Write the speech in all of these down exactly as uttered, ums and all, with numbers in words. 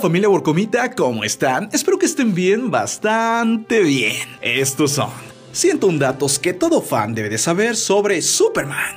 familia Borcomita, ¿cómo están? Espero que estén bien, bastante bien. Estos son ciento uno datos que todo fan debe de saber sobre Superman.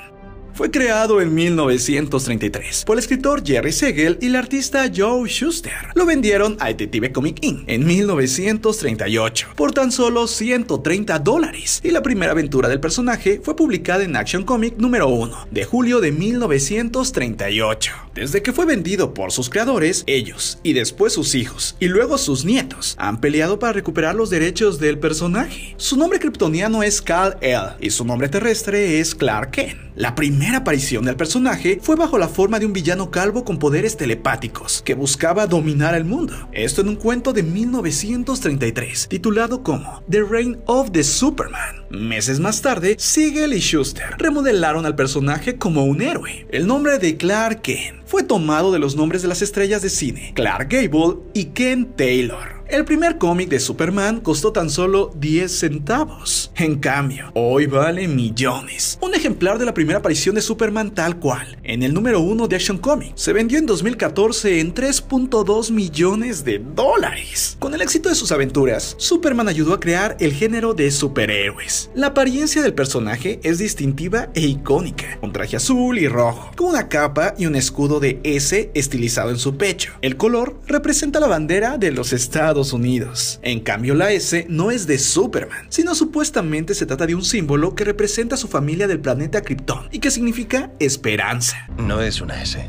Fue creado en mil novecientos treinta y tres por el escritor Jerry Siegel y el artista Joe Shuster. Lo vendieron a Detective Comic incorporated en mil novecientos treinta y ocho por tan solo ciento treinta dólares. Y la primera aventura del personaje fue publicada en Action Comic número uno de julio de mil novecientos treinta y ocho. Desde que fue vendido por sus creadores, ellos y después sus hijos y luego sus nietos han peleado para recuperar los derechos del personaje. Su nombre kryptoniano es Kal-El y su nombre terrestre es Clark Kent. La primera La primera aparición del personaje fue bajo la forma de un villano calvo con poderes telepáticos que buscaba dominar el mundo. Esto en un cuento de mil novecientos treinta y tres titulado como The Reign of the Superman. Meses más tarde, Siegel y Shuster remodelaron al personaje como un héroe. El nombre de Clark Kent fue tomado de los nombres de las estrellas de cine Clark Gable y Kent Taylor. El primer cómic de Superman costó tan solo diez centavos. En cambio, hoy vale millones. Un ejemplar de la primera aparición de Superman tal cual, en el número uno de Action Comic, se vendió en dos mil catorce en tres punto dos millones de dólares. Con el éxito de sus aventuras, Superman ayudó a crear el género de superhéroes. La apariencia del personaje es distintiva e icónica, con traje azul y rojo, con una capa y un escudo de S estilizado en su pecho. El color representa la bandera de los Estados Unidos. En cambio, la S no es de Superman, sino supuestamente se trata de un símbolo que representa a su familia del planeta Krypton y que significa esperanza. No es una S.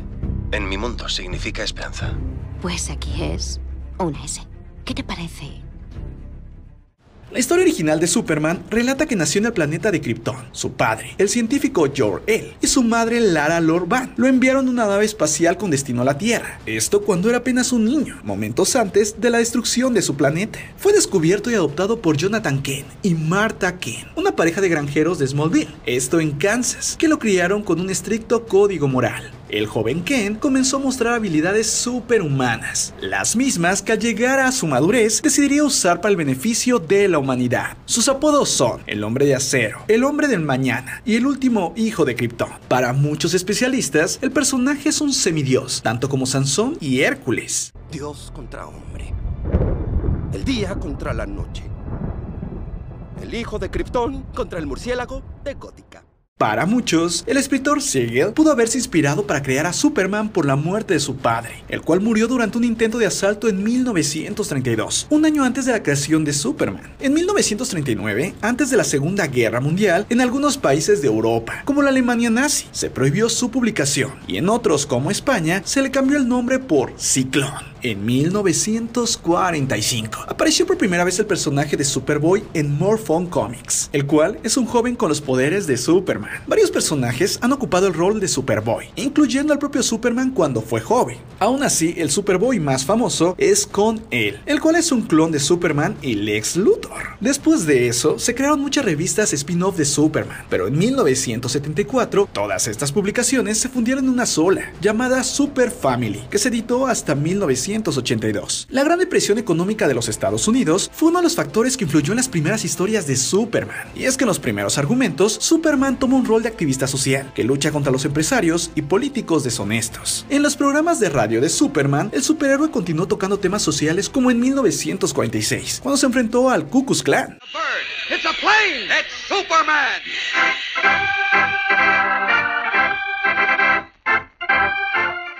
En mi mundo significa esperanza. Pues aquí es una S. ¿Qué te parece? La historia original de Superman relata que nació en el planeta de Krypton. Su padre, el científico Jor-El, y su madre Lara Lor-Van lo enviaron en una nave espacial con destino a la Tierra. Esto cuando era apenas un niño, momentos antes de la destrucción de su planeta. Fue descubierto y adoptado por Jonathan Kent y Martha Kent, una pareja de granjeros de Smallville, esto en Kansas, que lo criaron con un estricto código moral. El joven Kent comenzó a mostrar habilidades superhumanas, las mismas que al llegar a su madurez decidiría usar para el beneficio de la humanidad. Sus apodos son el hombre de acero, el hombre del mañana y el último hijo de Krypton. Para muchos especialistas, el personaje es un semidios, tanto como Sansón y Hércules. Dios contra hombre, el día contra la noche, el hijo de Krypton contra el murciélago de Gótica. Para muchos, el escritor Siegel pudo haberse inspirado para crear a Superman por la muerte de su padre, el cual murió durante un intento de asalto en mil novecientos treinta y dos, un año antes de la creación de Superman. En mil novecientos treinta y nueve, antes de la Segunda Guerra Mundial, en algunos países de Europa, como la Alemania nazi, se prohibió su publicación, y en otros, como España, se le cambió el nombre por Ciclón. En mil novecientos cuarenta y cinco, apareció por primera vez el personaje de Superboy en More Fun Comics, el cual es un joven con los poderes de Superman. Varios personajes han ocupado el rol de Superboy, incluyendo al propio Superman cuando fue joven. Aún así, el Superboy más famoso es Kal-El, el cual es un clon de Superman y Lex Luthor. Después de eso, se crearon muchas revistas spin-off de Superman, pero en mil novecientos setenta y cuatro, todas estas publicaciones se fundieron en una sola, llamada Super Family, que se editó hasta mil novecientos ochenta y dos. La Gran Depresión Económica de los Estados Unidos fue uno de los factores que influyó en las primeras historias de Superman, y es que en los primeros argumentos, Superman toma un rol de activista social, que lucha contra los empresarios y políticos deshonestos. En los programas de radio de Superman, el superhéroe continuó tocando temas sociales como en mil novecientos cuarenta y seis, cuando se enfrentó al Ku Klux Klan.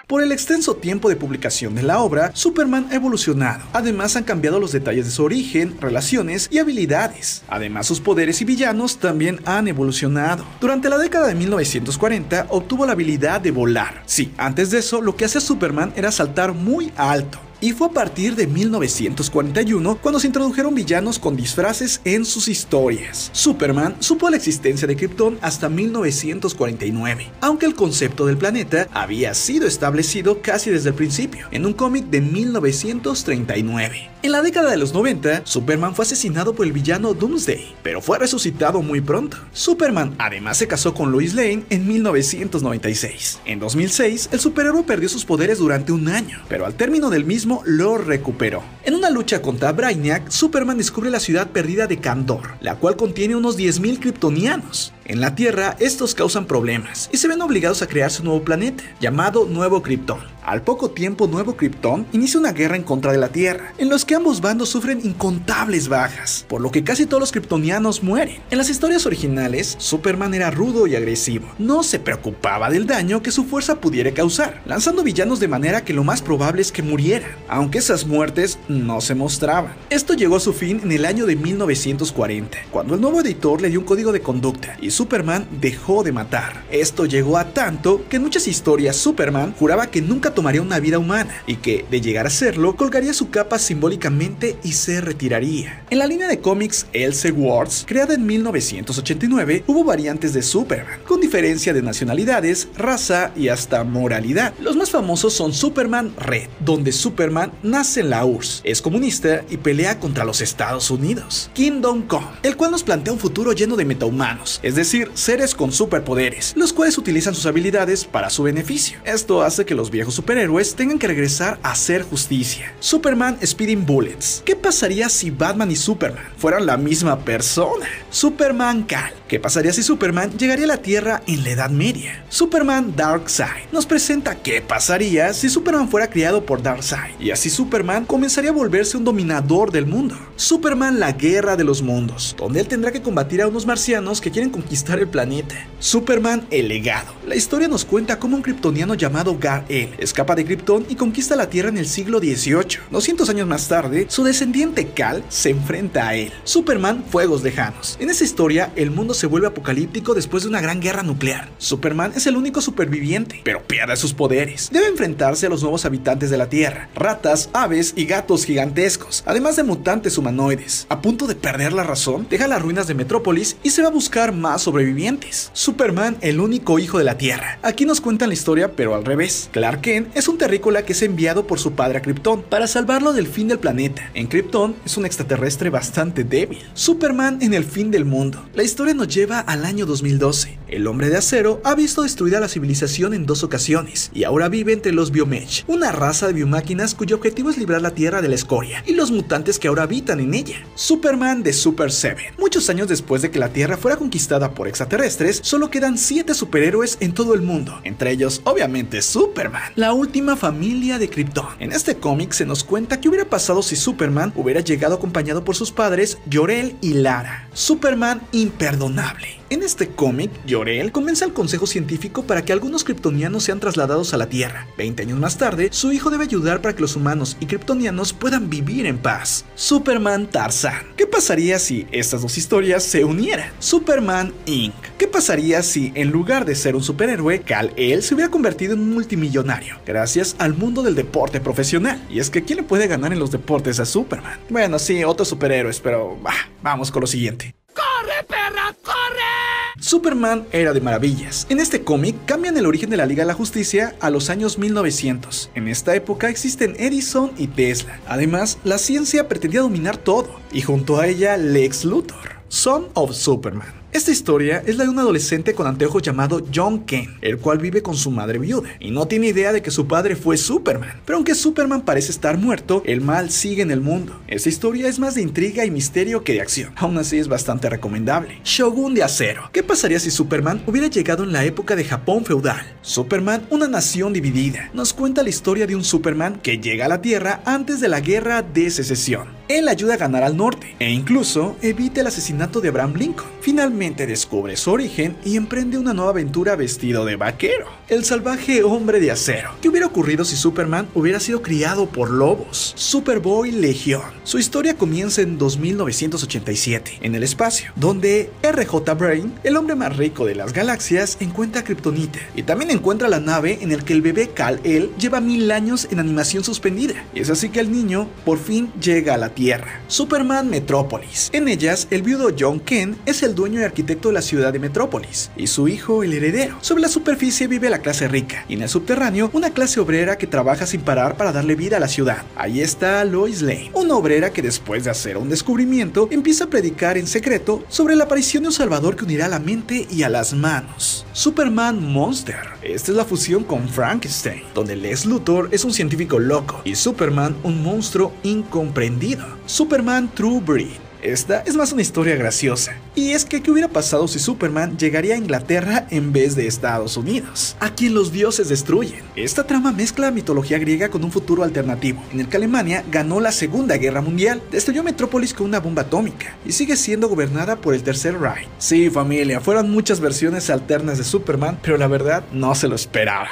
Por el extenso tiempo de publicación de la obra, Superman ha evolucionado. Además, han cambiado los detalles de su origen, relaciones y habilidades. Además, sus poderes y villanos también han evolucionado. Durante la década de mil novecientos cuarenta, obtuvo la habilidad de volar. Sí, antes de eso, lo que hacía Superman era saltar muy alto. Y fue a partir de mil novecientos cuarenta y uno cuando se introdujeron villanos con disfraces en sus historias. Superman supo la existencia de Krypton hasta mil novecientos cuarenta y nueve, aunque el concepto del planeta había sido establecido casi desde el principio, en un cómic de mil novecientos treinta y nueve. En la década de los noventa, Superman fue asesinado por el villano Doomsday, pero fue resucitado muy pronto. Superman además se casó con Lois Lane en mil novecientos noventa y seis. En dos mil seis, el superhéroe perdió sus poderes durante un año, pero al término del mismo lo recuperó. En una lucha contra Brainiac, Superman descubre la ciudad perdida de Kandor, la cual contiene unos diez mil kryptonianos. En la Tierra, estos causan problemas y se ven obligados a crear su nuevo planeta, llamado Nuevo Krypton. Al poco tiempo, Nuevo Krypton inicia una guerra en contra de la Tierra, en los que ambos bandos sufren incontables bajas, por lo que casi todos los kryptonianos mueren. En las historias originales, Superman era rudo y agresivo, no se preocupaba del daño que su fuerza pudiera causar, lanzando villanos de manera que lo más probable es que murieran, aunque esas muertes no se mostraban. Esto llegó a su fin en el año de mil novecientos cuarenta, cuando el nuevo editor le dio un código de conducta y Superman dejó de matar. Esto llegó a tanto que en muchas historias Superman juraba que nunca tomaría una vida humana y que, de llegar a hacerlo, colgaría su capa simbólicamente y se retiraría. En la línea de cómics Elseworlds, creada en mil novecientos ochenta y nueve, hubo variantes de Superman, con diferencia de nacionalidades, raza y hasta moralidad. Los más famosos son Superman Red, donde Superman nace en la U R S S, es comunista y pelea contra los Estados Unidos. Kingdom Come, el cual nos plantea un futuro lleno de metahumanos, es decir, Es decir, seres con superpoderes, los cuales utilizan sus habilidades para su beneficio. Esto hace que los viejos superhéroes tengan que regresar a hacer justicia. Superman Speeding Bullets. ¿Qué pasaría si Batman y Superman fueran la misma persona? Superman Kal. ¿Qué pasaría si Superman llegaría a la Tierra en la Edad Media? Superman Darkseid. Nos presenta qué pasaría si Superman fuera criado por Darkseid, y así Superman comenzaría a volverse un dominador del mundo. Superman La Guerra de los Mundos, donde él tendrá que combatir a unos marcianos que quieren conquistar el planeta. Superman El Legado. La historia nos cuenta cómo un kryptoniano llamado Jor-El escapa de Krypton y conquista la Tierra en el siglo dieciocho. doscientos años más tarde, su descendiente Kal se enfrenta a él. Superman Fuegos Lejanos. En esa historia, el mundo se vuelve apocalíptico después de una gran guerra nuclear. Superman es el único superviviente, pero pierde sus poderes. Debe enfrentarse a los nuevos habitantes de la Tierra, ratas, aves y gatos gigantescos, además de mutantes humanoides. A punto de perder la razón, deja las ruinas de Metrópolis y se va a buscar más sobrevivientes. Superman, el único hijo de la Tierra. Aquí nos cuentan la historia, pero al revés. Clark Kent es un terrícola que es enviado por su padre a Krypton para salvarlo del fin del planeta. En Krypton es un extraterrestre bastante débil. Superman en el fin del mundo. La historia nos lleva al año dos mil doce. El Hombre de Acero ha visto destruida la civilización en dos ocasiones y ahora vive entre los Biomech, una raza de biomáquinas cuyo objetivo es librar la Tierra de la escoria y los mutantes que ahora habitan en ella. Superman de Super siete. Muchos años después de que la Tierra fuera conquistada por extraterrestres, solo quedan siete superhéroes en todo el mundo, entre ellos obviamente Superman, la última familia de Krypton. En este cómic se nos cuenta qué hubiera pasado si Superman hubiera llegado acompañado por sus padres Jor-El y Lara. Superman Imperdonable. En este cómic, Jor-El comienza el consejo científico para que algunos kryptonianos sean trasladados a la Tierra. veinte años más tarde, su hijo debe ayudar para que los humanos y kryptonianos puedan vivir en paz. Superman Tarzan. ¿Qué pasaría si estas dos historias se unieran? Superman incorporated. ¿Qué pasaría si, en lugar de ser un superhéroe, Kal-El se hubiera convertido en un multimillonario, gracias al mundo del deporte profesional? Y es que ¿quién le puede ganar en los deportes a Superman? Bueno, sí, otros superhéroes, pero bah, vamos con lo siguiente. ¡Corre, perra, corre! Superman Era de Maravillas. En este cómic cambian el origen de la Liga de la Justicia a los años mil novecientos. En esta época existen Edison y Tesla. Además, la ciencia pretendía dominar todo, y junto a ella Lex Luthor, Son of Superman. Esta historia es la de un adolescente con anteojos llamado John Kent, el cual vive con su madre viuda, y no tiene idea de que su padre fue Superman. Pero aunque Superman parece estar muerto, el mal sigue en el mundo. Esta historia es más de intriga y misterio que de acción, aún así es bastante recomendable. Shogun de Acero. ¿Qué pasaría si Superman hubiera llegado en la época de Japón feudal? Superman, una nación dividida. Nos cuenta la historia de un Superman que llega a la Tierra antes de la Guerra de Secesión. Él ayuda a ganar al norte, e incluso evita el asesinato de Abraham Lincoln. Finalmente descubre su origen y emprende una nueva aventura vestido de vaquero. El salvaje Hombre de Acero. ¿Qué hubiera ocurrido si Superman hubiera sido criado por lobos? Superboy Legión. Su historia comienza en dos mil novecientos ochenta y siete, en el espacio, donde R J Brain, el hombre más rico de las galaxias, encuentra Kryptonita, y también encuentra la nave en el que el bebé Kal-El lleva mil años en animación suspendida. Y es así que el niño por fin llega a la Tierra. Superman Metrópolis. En ellas, el viudo John Kent es el dueño y arquitecto de la ciudad de Metrópolis, y su hijo el heredero. Sobre la superficie vive la clase rica, y en el subterráneo una clase obrera que trabaja sin parar para darle vida a la ciudad. Ahí está Lois Lane, una obrera que después de hacer un descubrimiento empieza a predicar en secreto sobre la aparición de un salvador que unirá la mente y a las manos. Superman Monster. Esta es la fusión con Frankenstein, donde Lex Luthor es un científico loco y Superman un monstruo incomprendido. Superman True Breed. Esta es más una historia graciosa, y es que ¿qué hubiera pasado si Superman llegaría a Inglaterra en vez de Estados Unidos, a quien los dioses destruyen? Esta trama mezcla mitología griega con un futuro alternativo, en el que Alemania ganó la Segunda Guerra Mundial, destruyó Metrópolis con una bomba atómica, y sigue siendo gobernada por el Tercer Reich. Sí, familia, fueron muchas versiones alternas de Superman, pero la verdad no se lo esperaba.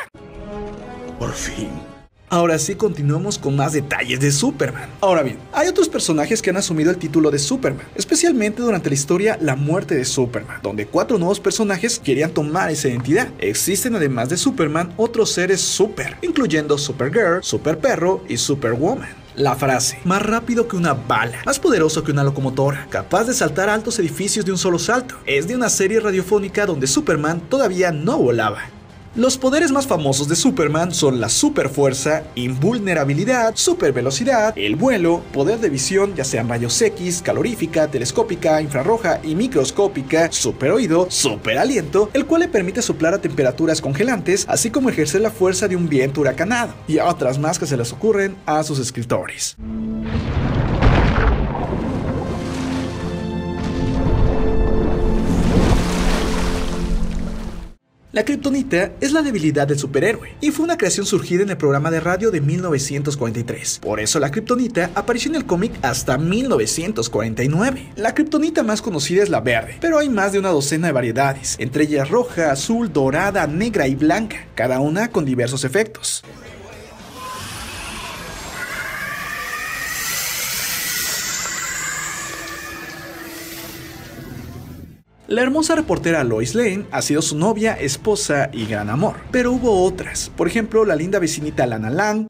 Por fin. Ahora sí, continuamos con más detalles de Superman. Ahora bien, hay otros personajes que han asumido el título de Superman, especialmente durante la historia La Muerte de Superman, donde cuatro nuevos personajes querían tomar esa identidad. Existen además de Superman otros seres super, incluyendo Supergirl, Superperro y Superwoman. La frase, más rápido que una bala, más poderoso que una locomotora, capaz de saltar altos edificios de un solo salto, es de una serie radiofónica donde Superman todavía no volaba. Los poderes más famosos de Superman son la superfuerza, invulnerabilidad, supervelocidad, el vuelo, poder de visión, ya sean rayos X, calorífica, telescópica, infrarroja y microscópica, superoído, superaliento, el cual le permite soplar a temperaturas congelantes, así como ejercer la fuerza de un viento huracanado, y a otras más que se les ocurren a sus escritores. La kriptonita es la debilidad del superhéroe, y fue una creación surgida en el programa de radio de mil novecientos cuarenta y tres. Por eso la kriptonita apareció en el cómic hasta mil novecientos cuarenta y nueve. La kriptonita más conocida es la verde, pero hay más de una docena de variedades, entre ellas roja, azul, dorada, negra y blanca, cada una con diversos efectos. La hermosa reportera Lois Lane ha sido su novia, esposa y gran amor, pero hubo otras, por ejemplo la linda vecinita Lana Lang,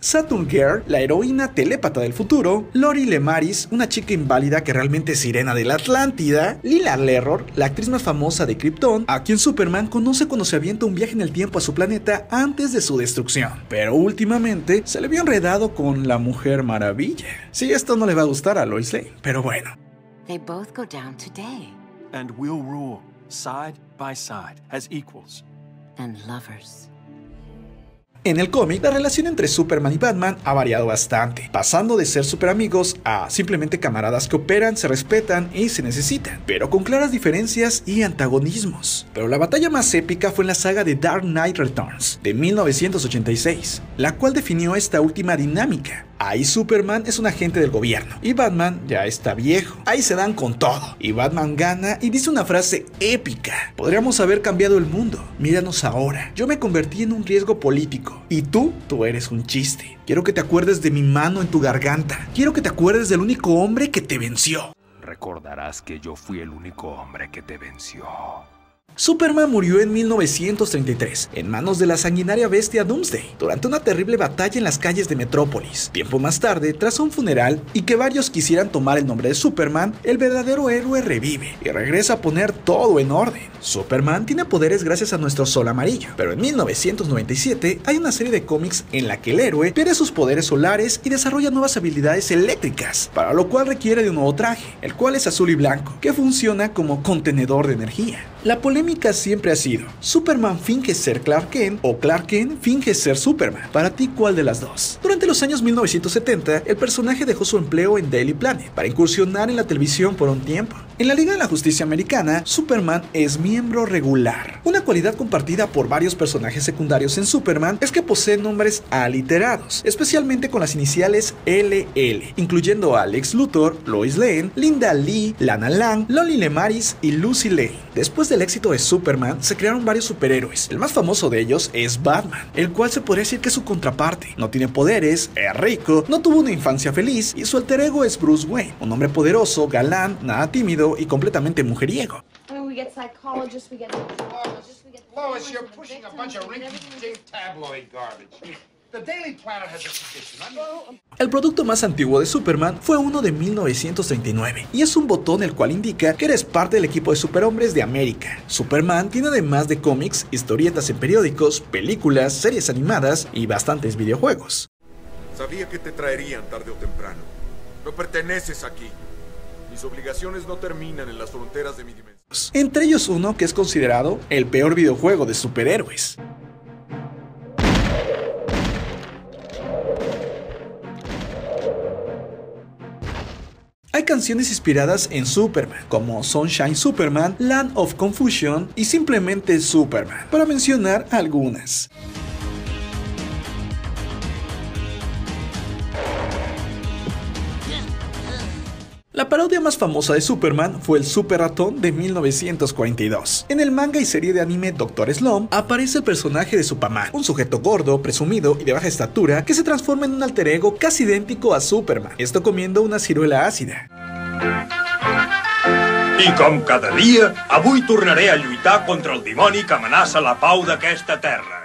Saturn Girl, la heroína telépata del futuro, Lori Lemaris, una chica inválida que realmente es sirena de la Atlántida, Lila Lerror, la actriz más famosa de Krypton, a quien Superman conoce cuando se avienta un viaje en el tiempo a su planeta antes de su destrucción. Pero últimamente se le vio enredado con la Mujer Maravilla. Sí, esto no le va a gustar a Lois Lane, pero bueno. They both go down today. And we'll rule side by side as equals. And lovers. En el cómic, la relación entre Superman y Batman ha variado bastante, pasando de ser super amigos a simplemente camaradas que operan, se respetan y se necesitan, pero con claras diferencias y antagonismos. Pero la batalla más épica fue en la saga de Dark Knight Returns de mil novecientos ochenta y seis, la cual definió esta última dinámica. Ahí Superman es un agente del gobierno y Batman ya está viejo. Ahí se dan con todo y Batman gana y dice una frase épica: podríamos haber cambiado el mundo, míranos ahora, yo me convertí en un riesgo político y tú, tú eres un chiste. Quiero que te acuerdes de mi mano en tu garganta, quiero que te acuerdes del único hombre que te venció. Recordarás que yo fui el único hombre que te venció. Superman murió en mil novecientos treinta y tres, en manos de la sanguinaria bestia Doomsday, durante una terrible batalla en las calles de Metrópolis. Tiempo más tarde, tras un funeral y que varios quisieran tomar el nombre de Superman, el verdadero héroe revive y regresa a poner todo en orden. Superman tiene poderes gracias a nuestro sol amarillo, pero en mil novecientos noventa y siete hay una serie de cómics en la que el héroe pierde sus poderes solares y desarrolla nuevas habilidades eléctricas, para lo cual requiere de un nuevo traje, el cual es azul y blanco, que funciona como contenedor de energía. La polémica siempre ha sido: ¿Superman finge ser Clark Kent o Clark Kent finge ser Superman? Para ti, ¿cuál de las dos? Durante los años mil novecientos setenta, el personaje dejó su empleo en Daily Planet para incursionar en la televisión por un tiempo. En la Liga de la Justicia Americana, Superman es miembro regular. Una cualidad compartida por varios personajes secundarios en Superman es que posee nombres aliterados, especialmente con las iniciales L L, incluyendo a Lex Luthor, Lois Lane, Linda Lee, Lana Lang, Loli Lemaris y Lucy Lane. Después del éxito de Superman, se crearon varios superhéroes. El más famoso de ellos es Batman, el cual se podría decir que es su contraparte. No tiene poderes, es rico, no tuvo una infancia feliz y su alter ego es Bruce Wayne, un hombre poderoso, galán, nada tímido y completamente mujeriego. El producto más antiguo de Superman fue uno de mil novecientos treinta y nueve, y es un botón el cual indica que eres parte del equipo de superhombres de América. Superman tiene además de cómics, historietas en periódicos, películas, series animadas y bastantes videojuegos. Sabía que te traerían tarde o temprano. No perteneces aquí. Mis obligaciones no terminan en las fronteras de mi dimensión. Entre ellos uno que es considerado el peor videojuego de superhéroes. hay canciones inspiradas en Superman, como Sunshine Superman, Land of Confusion y simplemente Superman, para mencionar algunas. La parodia más famosa de Superman fue el Super Ratón de mil novecientos cuarenta y dos. En el manga y serie de anime Doctor Slump aparece el personaje de Superman, un sujeto gordo, presumido y de baja estatura que se transforma en un alter ego casi idéntico a Superman, esto comiendo una ciruela ácida. I com cada dia, avui tornaré a lluitar contra el dimoni que amenaça la pau d'aquesta terra.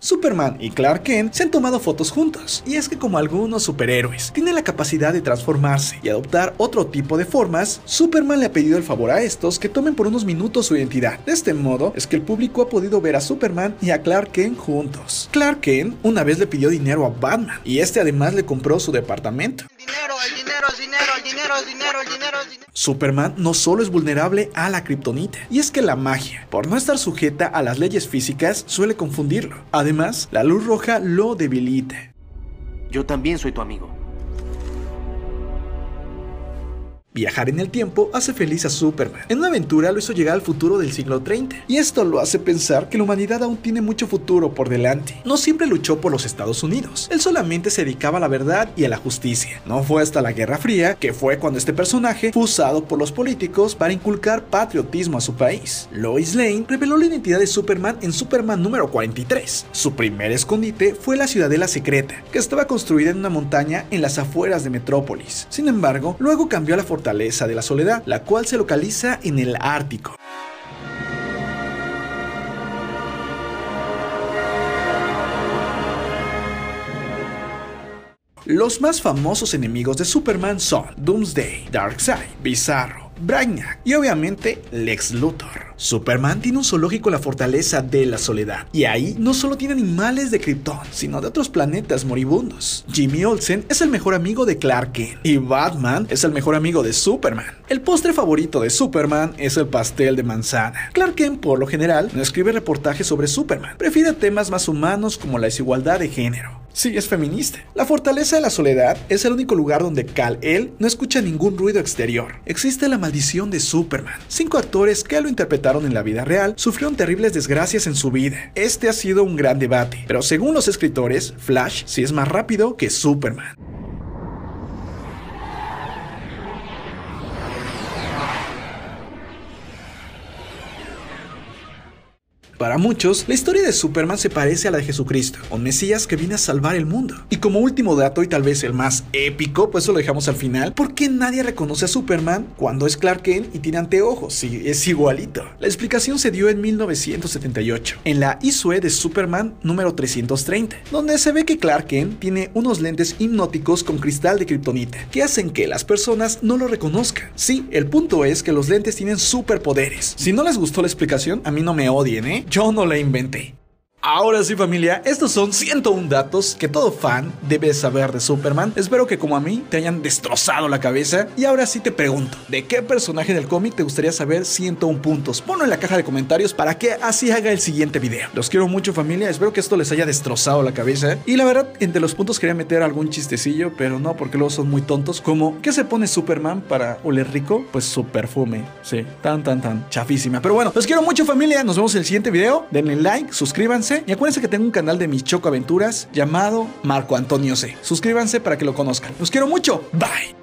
Superman y Clark Kent se han tomado fotos juntos, y es que como algunos superhéroes tienen la capacidad de transformarse y adoptar otro tipo de formas, Superman le ha pedido el favor a estos que tomen por unos minutos su identidad. De este modo es que el público ha podido ver a Superman y a Clark Kent juntos. Clark Kent una vez le pidió dinero a Batman, y este además le compró su departamento. Dinero, el dinero, el dinero, el dinero, el dinero, el dinero, el dinero. Superman no solo es vulnerable a la kriptonita, y es que la magia, por no estar sujeta a las leyes físicas, suele confundirlo. Además, la luz roja lo debilita. Yo también soy tu amigo. Viajar en el tiempo hace feliz a Superman. En una aventura lo hizo llegar al futuro del siglo treinta, y esto lo hace pensar que la humanidad aún tiene mucho futuro por delante. No siempre luchó por los Estados Unidos, él solamente se dedicaba a la verdad y a la justicia. No fue hasta la Guerra Fría, que fue cuando este personaje fue usado por los políticos para inculcar patriotismo a su país. Lois Lane reveló la identidad de Superman en Superman número cuarenta y tres. Su primer escondite fue la Ciudadela Secreta, que estaba construida en una montaña en las afueras de Metrópolis. Sin embargo, luego cambió a la fortaleza de la Soledad, la cual se localiza en el Ártico. Los más famosos enemigos de Superman son Doomsday, Darkseid, Bizarro, Brainiac y obviamente Lex Luthor. Superman tiene un zoológico en la fortaleza de la Soledad, y ahí no solo tiene animales de Krypton, sino de otros planetas moribundos. Jimmy Olsen es el mejor amigo de Clark Kent, y Batman es el mejor amigo de Superman. El postre favorito de Superman es el pastel de manzana. Clark Kent, por lo general, no escribe reportajes sobre Superman, prefiere temas más humanos como la desigualdad de género. Sí, es feminista. La fortaleza de la Soledad es el único lugar donde Kal-El no escucha ningún ruido exterior. Existe la maldición de Superman. Cinco actores que lo interpretaron en la vida real sufrieron terribles desgracias en su vida. Este ha sido un gran debate, pero según los escritores, Flash sí es más rápido que Superman. Para muchos, la historia de Superman se parece a la de Jesucristo, un mesías que viene a salvar el mundo. Y como último dato, y tal vez el más épico, pues eso lo dejamos al final, ¿por qué nadie reconoce a Superman cuando es Clark Kent y tiene anteojos? Sí, es igualito. La explicación se dio en mil novecientos setenta y ocho, en la issue de Superman número trescientos treinta, donde se ve que Clark Kent tiene unos lentes hipnóticos con cristal de kriptonita, que hacen que las personas no lo reconozcan. Sí, el punto es que los lentes tienen superpoderes. Si no les gustó la explicación, a mí no me odien, ¿eh? Yo no la inventé. Ahora sí, familia, estos son ciento uno datos que todo fan debe saber de Superman. Espero que como a mí te hayan destrozado la cabeza. Y ahora sí te pregunto, ¿de qué personaje del cómic te gustaría saber ciento uno puntos? Ponlo en la caja de comentarios para que así haga el siguiente video. Los quiero mucho, familia, espero que esto les haya destrozado la cabeza. Y la verdad, entre los puntos quería meter algún chistecillo, pero no, porque luego son muy tontos. Como, ¿qué se pone Superman para oler rico? Pues su perfume, sí, tan tan tan chafísima. Pero bueno, los quiero mucho, familia, nos vemos en el siguiente video. Denle like, suscríbanse. Y acuérdense que tengo un canal de mis chocoaventuras llamado Marco Antonio C. Suscríbanse para que lo conozcan. Los quiero mucho. Bye.